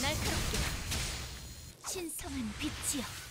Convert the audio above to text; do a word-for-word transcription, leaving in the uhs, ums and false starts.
날카롭게 신성한 빛이여.